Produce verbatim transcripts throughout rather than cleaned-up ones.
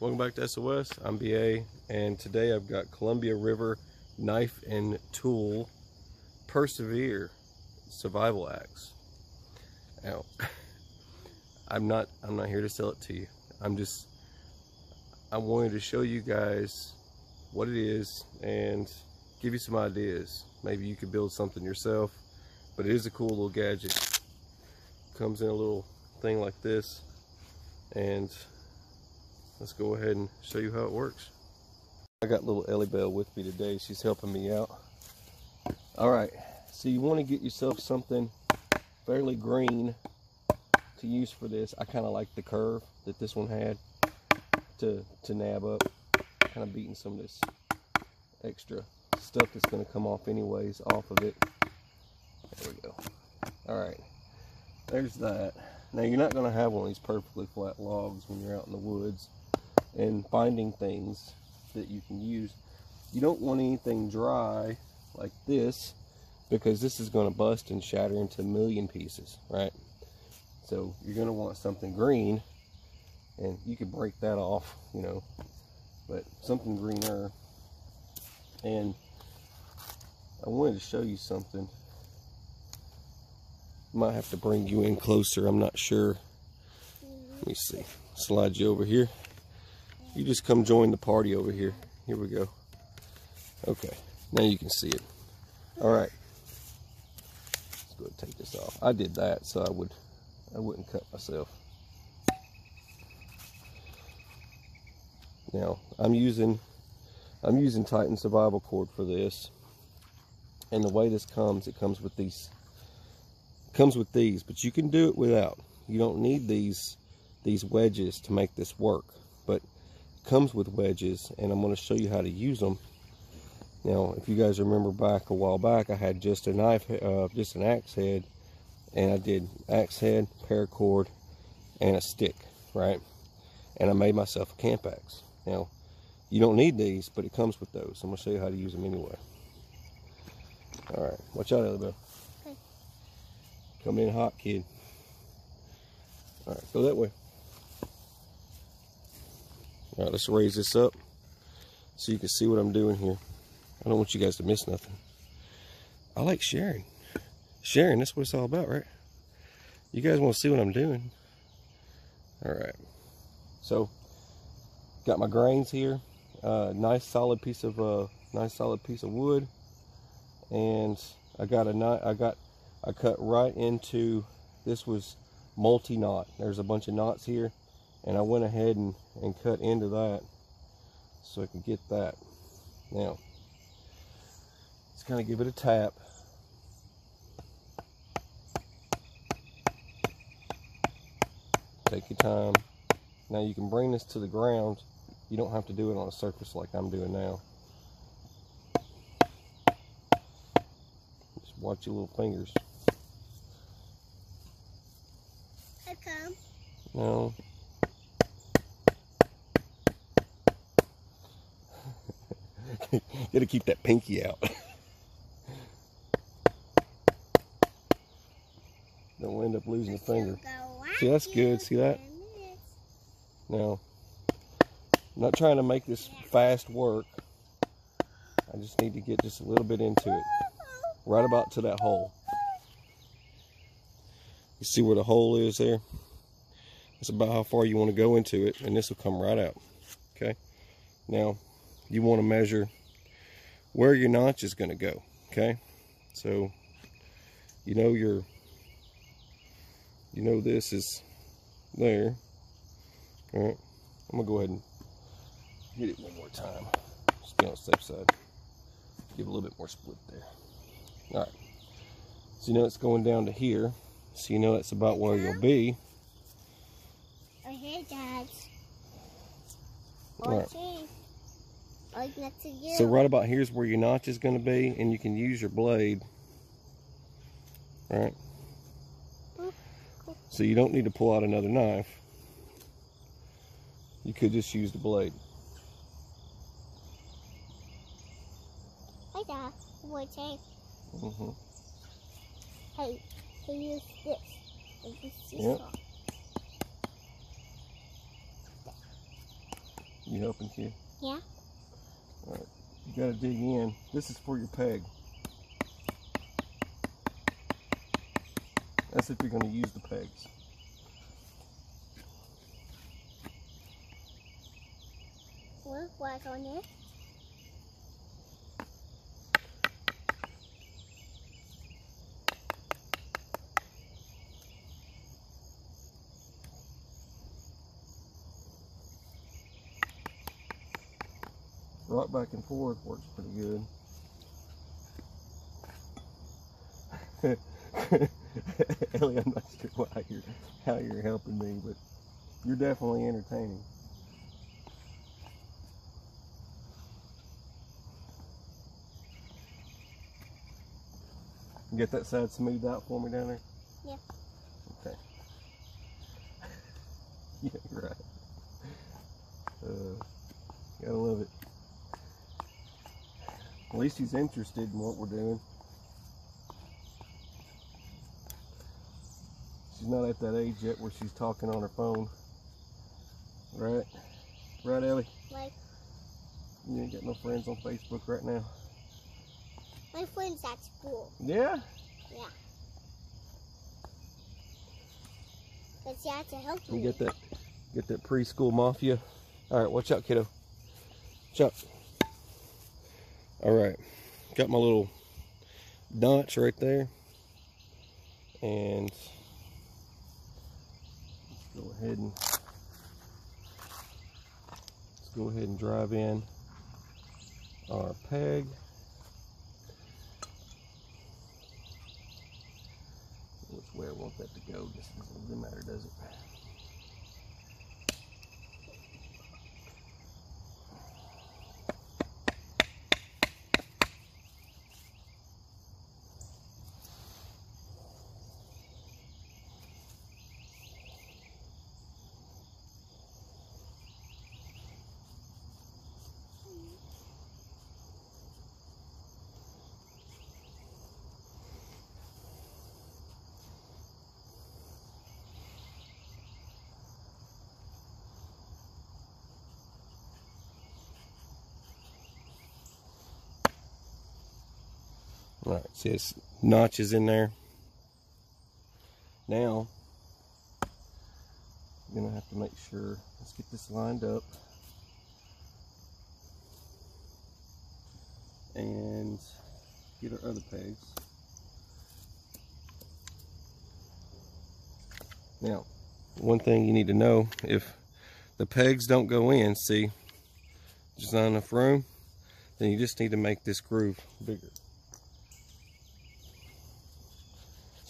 Welcome back to S O S. I'm B A, and today I've got Columbia River Knife and Tool Persevere Survival Axe. Now, I'm not I'm not here to sell it to you. I'm just I wanted to show you guys what it is and give you some ideas. Maybe you could build something yourself, but it is a cool little gadget. Comes in a little thing like this, and let's go ahead and show you how it works. I got little Ellie Bell with me today. She's helping me out. All right, so you want to get yourself something fairly green to use for this. I kind of like the curve that this one had to, to nab up, kind of beating some of this extra stuff that's going to come off anyways off of it. There we go. All right, there's that. Now, you're not going to have one of these perfectly flat logs when you're out in the woods and finding things that you can use. You don't want anything dry like this, because this is going to bust and shatter into a million pieces, right? So you're going to want something green, and you could break that off, you know, but something greener. And I wanted to show you something. Might have to bring you in closer, I'm not sure. Let me see, slide you over here. You just come join the party over here. Here we go. Okay, now you can see it. All right, let's go ahead and take this off. I did that so I would I wouldn't cut myself. Now I'm using I'm using Titan Survival Cord for this, and the way this comes, it comes with these. comes with these, but you can do it without. You don't need these these wedges to make this work, but it comes with wedges, and I'm going to show you how to use them. Now, if you guys remember back a while back, I had just a knife, uh, just an axe head, and I did axe head, paracord, and a stick, right? And I made myself a camp axe. Now, you don't need these, but it comes with those. I'm going to show you how to use them anyway. All right, watch out, Ellie. Come in hot, kid. All right, go that way. All right, let's raise this up so you can see what I'm doing here. I don't want you guys to miss nothing. I like sharing. Sharing, that's what it's all about, right? You guys want to see what I'm doing. All right. So, got my grains here. Uh, nice solid piece of uh, nice solid piece of wood, and I got a knife. I got. I cut right into, this was multi-knot. There's a bunch of knots here, and I went ahead and, and cut into that so I could get that. Now, let's kind of give it a tap. Take your time. Now you can bring this to the ground. You don't have to do it on a surface like I'm doing now. Just watch your little fingers. Come. No. Gotta keep that pinky out. Don't end up losing a finger. See, that's good. See that? Now, I'm not trying to make this fast work. I just need to get just a little bit into it. Right about to that hole. You see where the hole is there? That's about how far you want to go into it, and this will come right out. Okay? Now, you want to measure where your notch is going to go. Okay? So, you know your, you know this is there. All right? I'm going to go ahead and get it one more time. Just be on the safe side. Give a little bit more split there. All right. So, you know it's going down to here. So you know that's about where you'll be. Right here, Dad. Right. Right next to you. So right about here is where your notch is going to be, and you can use your blade. All right. Cool. So you don't need to pull out another knife. You could just use the blade. Hi, Dad. What's it? Mm-hmm. Hey. I use this. This is yep. You helping, kid? Yeah. All right. You gotta dig in. This is for your peg. That's if you're gonna use the pegs. What was on it? Rock back and forth works pretty good. Ellie, I'm not sure why you're, how you're helping me, but you're definitely entertaining. You get that side smoothed out for me down there? Yeah. Okay. Yeah, you're right. Uh, gotta love it. At least he's interested in what we're doing. She's not at that age yet where she's talking on her phone. Right? Right, Ellie? Like, you ain't got no friends on Facebook right now. My friend's at school. Yeah? Yeah. But she had to help you. You get that, get that preschool mafia. Alright, watch out, kiddo. Watch out. Alright, got my little notch right there, and let's go ahead and let's go ahead and drive in our peg. Which way I want that to go, just doesn't really matter, does it? Alright, see this notch is in there. Now, I'm going to have to make sure, let's get this lined up. And get our other pegs. Now, one thing you need to know, if the pegs don't go in, see, there's not enough room, then you just need to make this groove bigger.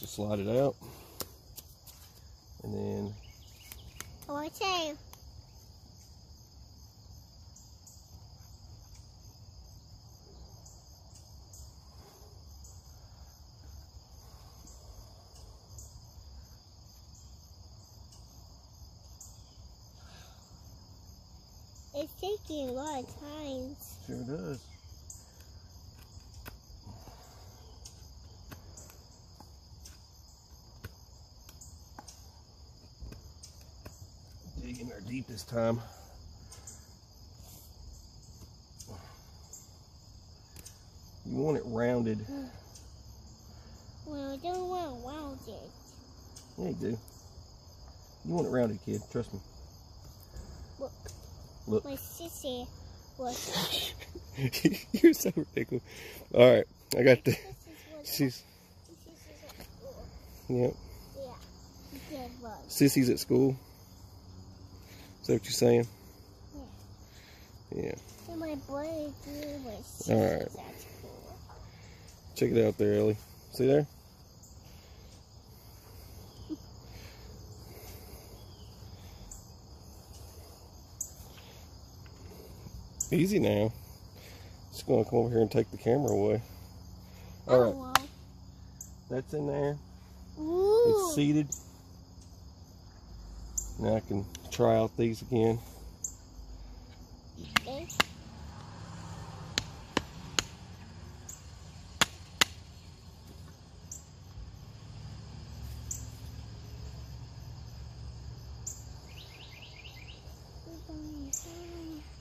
So slide it out, and then. I want to. It's taking a lot of time. Sure does. In there deep this time. You want it rounded. Well, I don't want it rounded. Yeah, you do. You want it rounded, kid. Trust me. Look. Look. My sissy. Look. You're so ridiculous. All right, I got the. She's. Sissy's at school. Yep. Yeah. Yeah. Sissy's at school. Is that what you're saying? Yeah. Yeah. And my brother did what she was at school. Check it out there, Ellie. See there? Easy now. Just gonna come over here and take the camera away. Alright. Oh, wow. That's in there. Ooh. It's seated. Now I can try out these again. Okay.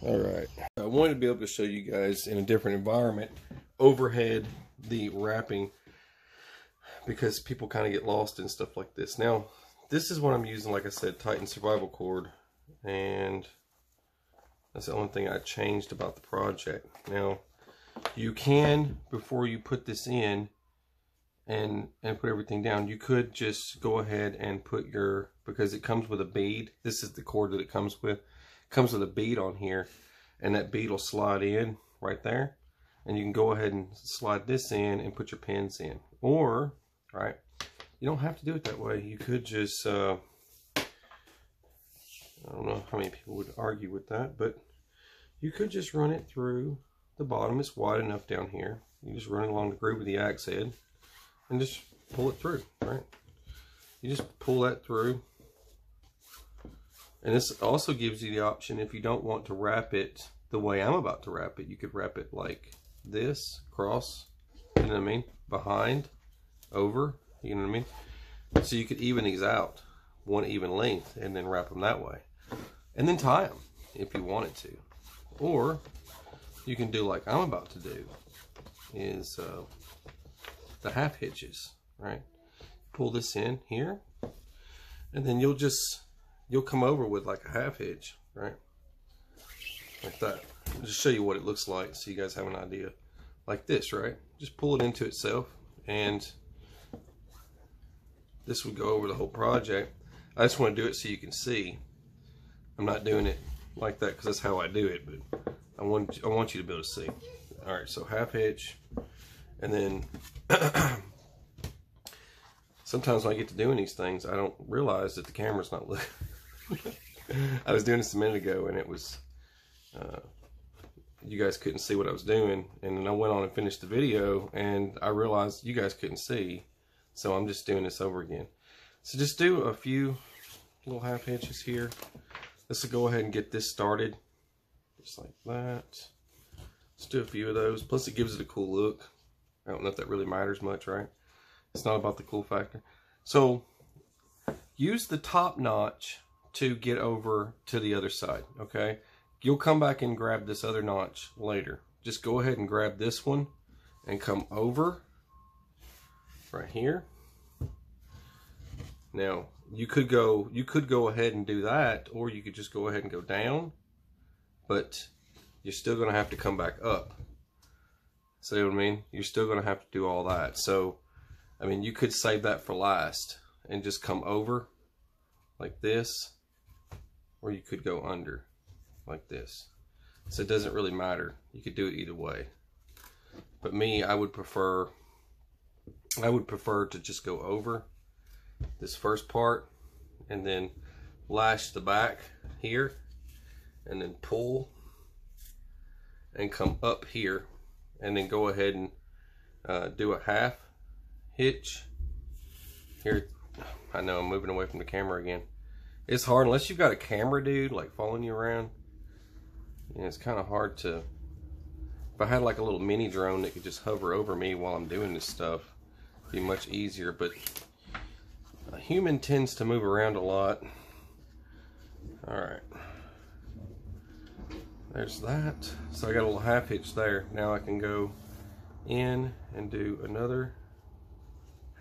All right. I wanted to be able to show you guys in a different environment overhead the wrapping, because people kind of get lost in stuff like this. Now, this is what I'm using, like I said, Titan Survival Cord, and that's the only thing I changed about the project. Now, you can, before you put this in and and put everything down, you could just go ahead and put your, because it comes with a bead. This is the cord that it comes with. It comes with a bead on here, and that bead will slide in right there, and you can go ahead and slide this in and put your pins in. Or, right, you don't have to do it that way. You could just, uh, I don't know how many people would argue with that, but you could just run it through the bottom. It's wide enough down here. You just run it along the groove of the axe head and just pull it through, right? You just pull that through. And this also gives you the option, if you don't want to wrap it the way I'm about to wrap it, you could wrap it like this, cross, you know what I mean? Behind, over, you know what I mean? So you could even these out, one even length, and then wrap them that way. And then tie them if you wanted to. Or you can do like I'm about to do, is uh, the half hitches, right? Pull this in here, and then you'll just, you'll come over with like a half hitch, right? Like that. I'll just show you what it looks like so you guys have an idea. Like this, right? Just pull it into itself, and this would go over the whole project. I just want to do it so you can see. I'm not doing it like that because that's how I do it, but I want I want you to be able to see. All right, so half hitch, and then sometimes when I get to doing these things, I don't realize that the camera's not looking. I was doing this a minute ago, and it was. Uh, you guys couldn't see what I was doing, and then I went on and finished the video, and I realized you guys couldn't see, so I'm just doing this over again. So just do a few little half hitches here. Let's go ahead and get this started, just like that. Let's do a few of those, plus it gives it a cool look. I don't know if that really matters much, right? It's not about the cool factor. So use the top notch to get over to the other side, okay? You'll come back and grab this other notch later. Just go ahead and grab this one and come over right here. Now, you could go you could go ahead and do that, or you could just go ahead and go down, but you're still going to have to come back up. See what I mean? You're still going to have to do all that. So, I mean, you could save that for last and just come over like this, or you could go under. Like this. So it doesn't really matter. You could do it either way. But me, I would prefer I would prefer to just go over this first part and then lash the back here and then pull and come up here and then go ahead and uh, do a half hitch here. I know I'm moving away from the camera again. It's hard unless you've got a camera dude like following you around. And it's kind of hard to, if I had like a little mini drone that could just hover over me while I'm doing this stuff, it'd be much easier, but a human tends to move around a lot. All right, there's that. So I got a little half hitch there. Now I can go in and do another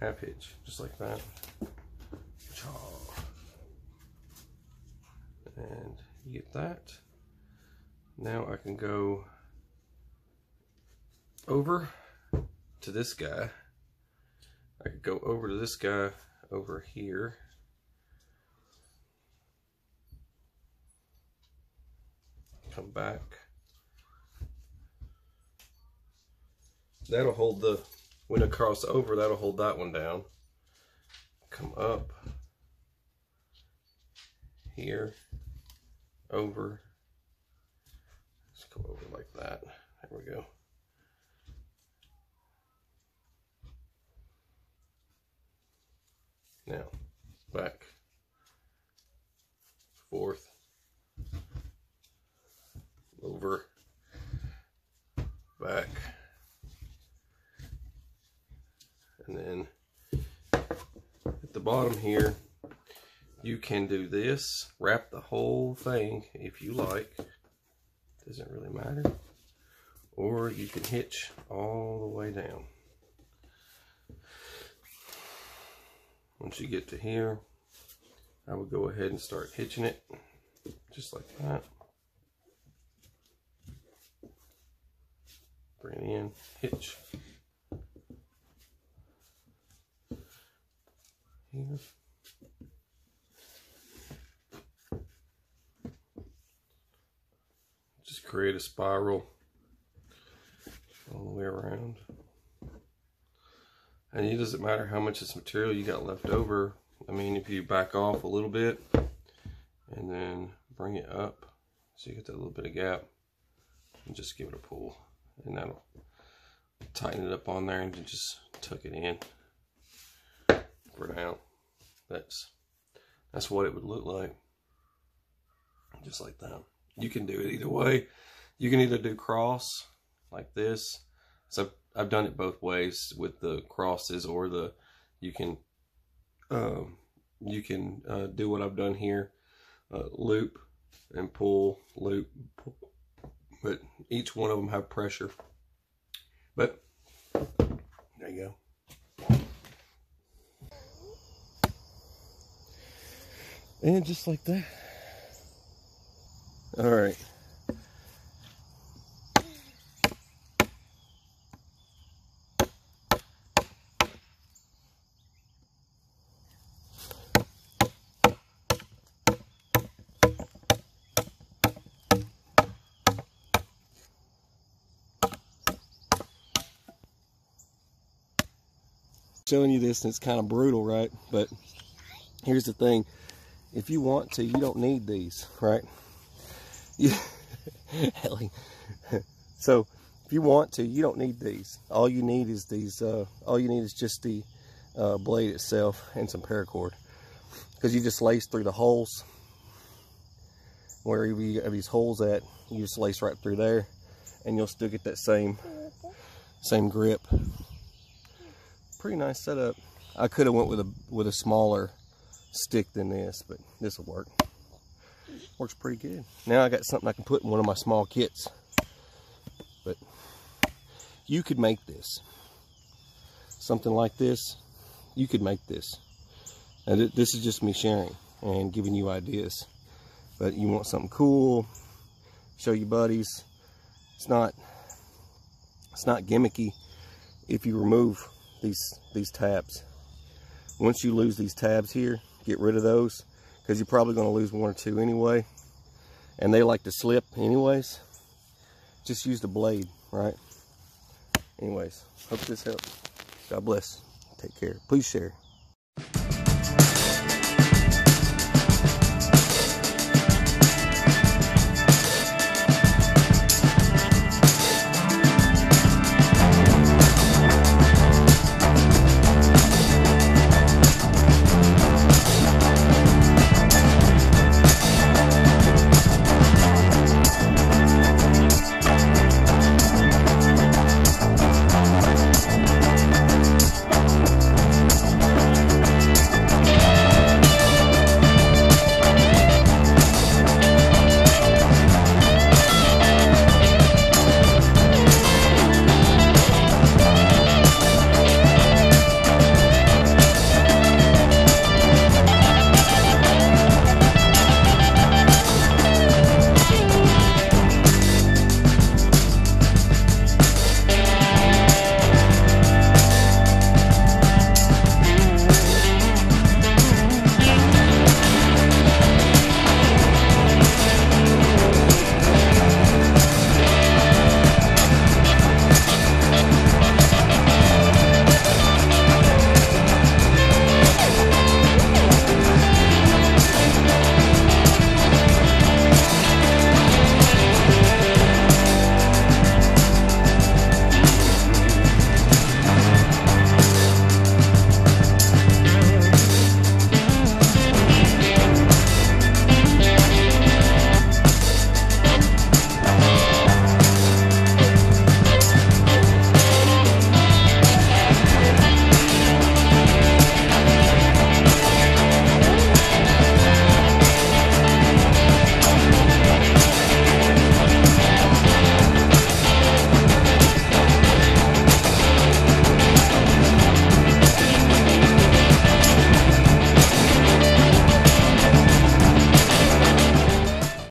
half hitch, just like that. And you get that. Now I can go over to this guy. I could go over to this guy over here. Come back. That'll hold the, when it crosses over, that'll hold that one down. Come up here, over. Over like that. There we go. Now, back, forth, over, back, and then at the bottom here, you can do this, wrap the whole thing if you like. doesn't really matter. Or you can hitch all the way down. Once you get to here, I would go ahead and start hitching it, just like that. Bring it in, hitch. Here. Just create a spiral all the way around. And it doesn't matter how much this material you got left over. I mean, if you back off a little bit and then bring it up so you get that little bit of gap and just give it a pull, and that'll tighten it up on there and just tuck it in for now. That's that's what it would look like, just like that. You can do it either way. You can either do cross like this. So I've done it both ways with the crosses, or the you can um, you can uh, do what I've done here, uh, loop and pull, loop, pull. But each one of them have pressure. But there you go. And just like that. All right. Showing you this, and it's kind of brutal, right? But here's the thing, if you want to, you don't need these, right? You, so if you want to, you don't need these. All you need is these, uh, all you need is just the uh, blade itself and some paracord, because you just lace through the holes. Wherever you have these holes at, you just lace right through there, and you'll still get that same, same grip. Pretty nice setup. I could have went with a with a smaller stick than this, but this will work. Works pretty good. Now I got something I can put in one of my small kits. But you could make this something like this. You could make this. And th this is just me sharing and giving you ideas. But you want something cool? Show your buddies. It's not. It's not gimmicky. If you remove these these tabs, once you lose these tabs here, get rid of those, because you're probably going to lose one or two anyway, and they like to slip anyways. Just use the blade, right? Anyways, hope this helps. God bless. Take care. Please share.